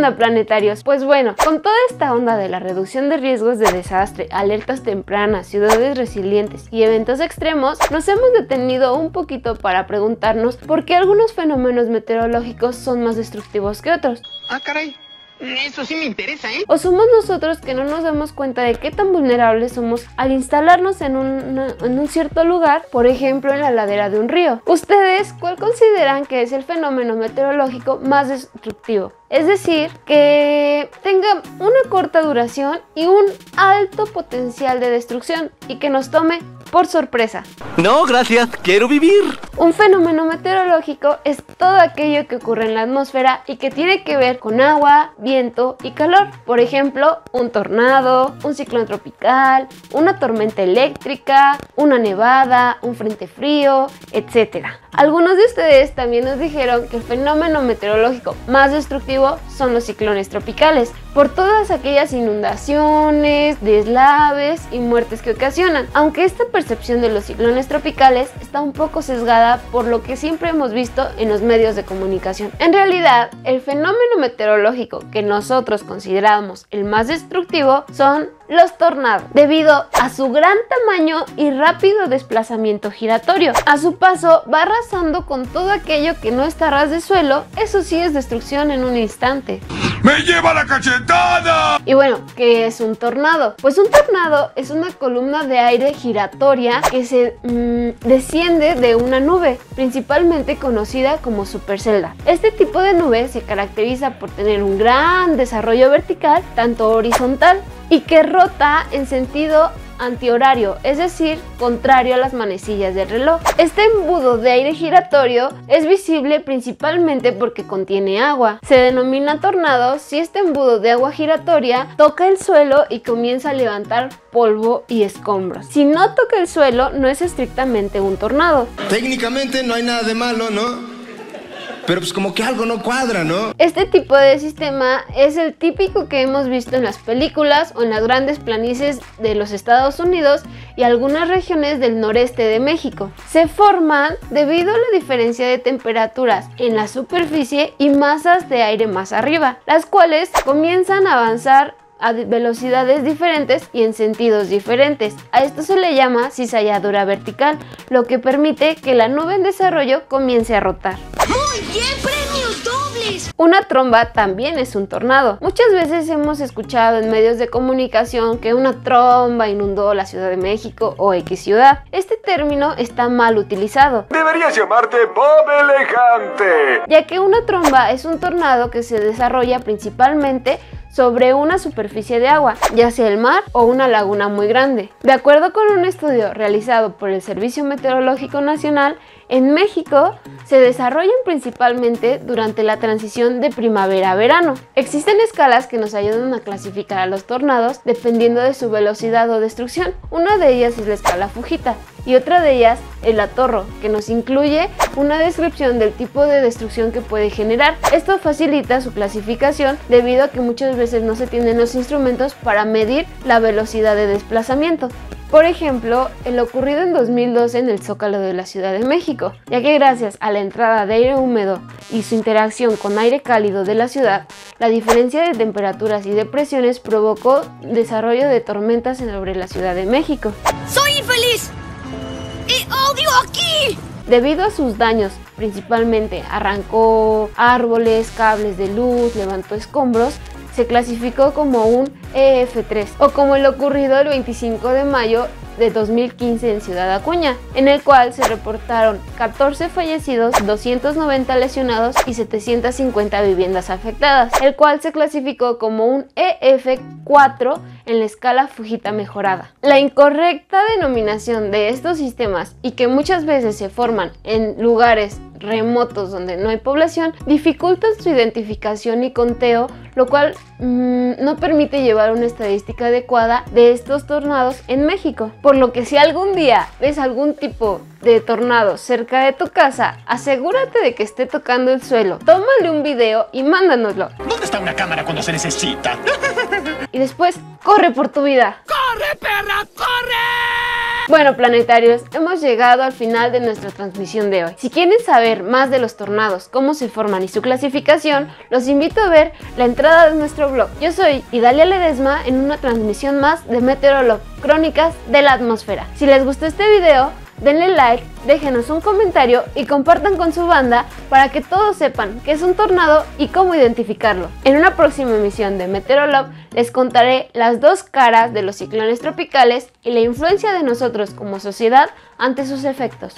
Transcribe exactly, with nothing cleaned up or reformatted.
onda, planetarios? Pues bueno, con toda esta onda de la reducción de riesgos de desastre, alertas tempranas, ciudades resilientes y eventos extremos, nos hemos detenido un poquito para preguntarnos por qué algunos fenómenos meteorológicos son más destructivos que otros. Ah, caray. Eso sí me interesa, ¿eh? O somos nosotros que no nos damos cuenta de qué tan vulnerables somos al instalarnos en, una, en un cierto lugar, por ejemplo en la ladera de un río. ¿Ustedes cuál consideran que es el fenómeno meteorológico más destructivo? Es decir, que tenga una corta duración y un alto potencial de destrucción y que nos tome por sorpresa. No, gracias, quiero vivir. Un fenómeno meteorológico es todo aquello que ocurre en la atmósfera y que tiene que ver con agua, viento y calor. Por ejemplo, un tornado, un ciclón tropical, una tormenta eléctrica, una nevada, un frente frío, etcétera. Algunos de ustedes también nos dijeron que el fenómeno meteorológico más destructivo son los ciclones tropicales, por todas aquellas inundaciones, deslaves y muertes que ocasionan. Aunque esta percepción de los ciclones tropicales está un poco sesgada por lo que siempre hemos visto en los medios de comunicación. En realidad, el fenómeno meteorológico que nosotros consideramos el más destructivo son los tornados, debido a su gran tamaño y rápido desplazamiento giratorio. A su paso va arrasando con todo aquello que no está a ras de suelo. Eso sí es destrucción en un instante. ¡Me lleva la cachetada! Y bueno, ¿qué es un tornado? Pues un tornado es una columna de aire giratoria que se mmm, desciende de una nube, principalmente conocida como Supercelda. Este tipo de nube se caracteriza por tener un gran desarrollo vertical, tanto horizontal, y que rota en sentido antihorario, es decir, contrario a las manecillas del reloj. Este embudo de aire giratorio es visible principalmente porque contiene agua. Se denomina tornado si este embudo de agua giratoria toca el suelo y comienza a levantar polvo y escombros. Si no toca el suelo, no es estrictamente un tornado. Técnicamente no hay nada de malo, ¿no? Pero pues como que algo no cuadra, ¿no? Este tipo de sistema es el típico que hemos visto en las películas o en las grandes planicies de los Estados Unidos y algunas regiones del noreste de México. Se forman debido a la diferencia de temperaturas en la superficie y masas de aire más arriba, las cuales comienzan a avanzar a velocidades diferentes y en sentidos diferentes. A esto se le llama cizalladura vertical, lo que permite que la nube en desarrollo comience a rotar. ¡Muy bien, premios dobles! Una tromba también es un tornado. Muchas veces hemos escuchado en medios de comunicación que una tromba inundó la Ciudad de México o X ciudad. Este término está mal utilizado. Deberías llamarte Bob Elegante, ya que una tromba es un tornado que se desarrolla principalmente sobre una superficie de agua, ya sea el mar o una laguna muy grande. De acuerdo con un estudio realizado por el Servicio Meteorológico Nacional, en México se desarrollan principalmente durante la transición de primavera a verano. Existen escalas que nos ayudan a clasificar a los tornados dependiendo de su velocidad o destrucción. Una de ellas es la escala Fujita y otra de ellas es la Torro, que nos incluye una descripción del tipo de destrucción que puede generar. Esto facilita su clasificación debido a que muchas veces no se tienen los instrumentos para medir la velocidad de desplazamiento. Por ejemplo, el ocurrido en dos mil doce en el Zócalo de la Ciudad de México, ya que gracias a la entrada de aire húmedo y su interacción con aire cálido de la ciudad, la diferencia de temperaturas y de presiones provocó desarrollo de tormentas sobre la Ciudad de México. ¡Soy infeliz! ¡Y odio aquí! Debido a sus daños, principalmente arrancó árboles, cables de luz, levantó escombros, se clasificó como un E F tres o como el ocurrido el veinticinco de mayo de dos mil quince en Ciudad Acuña, en el cual se reportaron catorce fallecidos, doscientos noventa lesionados y setecientas cincuenta viviendas afectadas, el cual se clasificó como un E F cuatro en la escala Fujita mejorada. La incorrecta denominación de estos sistemas y que muchas veces se forman en lugares remotos donde no hay población dificultan su identificación y conteo, lo cual mmm, no permite llevar una estadística adecuada de estos tornados en México. Por lo que si algún día ves algún tipo de tornado cerca de tu casa, asegúrate de que esté tocando el suelo, tómale un video y mándanoslo. ¿Dónde está una cámara cuando se necesita? Y después, corre por tu vida. ¡Corre, perra, corre! Bueno, planetarios, hemos llegado al final de nuestra transmisión de hoy. Si quieren saber más de los tornados, cómo se forman y su clasificación, los invito a ver la entrada de nuestro blog. Yo soy Idalia Ledesma en una transmisión más de MeteoroLOVE, Crónicas de la Atmósfera. Si les gustó este video, denle like, déjenos un comentario y compartan con su banda para que todos sepan qué es un tornado y cómo identificarlo. En una próxima emisión de MeteoroLOVE les contaré las dos caras de los ciclones tropicales y la influencia de nosotros como sociedad ante sus efectos.